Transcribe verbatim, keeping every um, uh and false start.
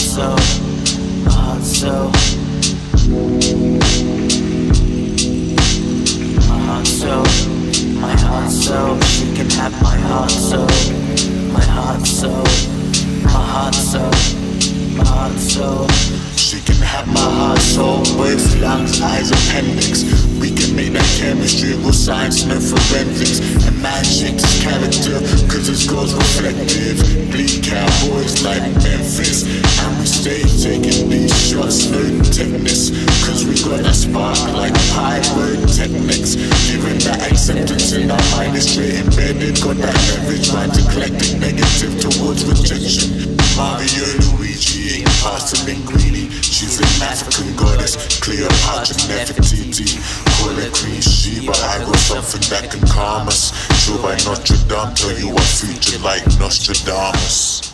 so, my heart so, my heart so, my heart so. She can have my heart so, my heart so, my heart so, my heart so. She can have my heart so, brains, lungs, eyes, appendix. We can make that chemistry with science and forensics. And magic is character, cause it's goes reflective. Bleak cowboys like Memphis, and we stay taking these shots, learn techniques. Cause we got that spark like pyrotechnics. Given that acceptance in our mind is straight embedded. Got that leverage, right, eclectic, negative towards rejection. Mario, Luigi, Impasta, Linguini. She's an African goddess, Cleopatra, Nefertiti. Call her Queen Sheba, I got something that can calm us. Sure by Notre Dame, tell you our future like Nostradamus.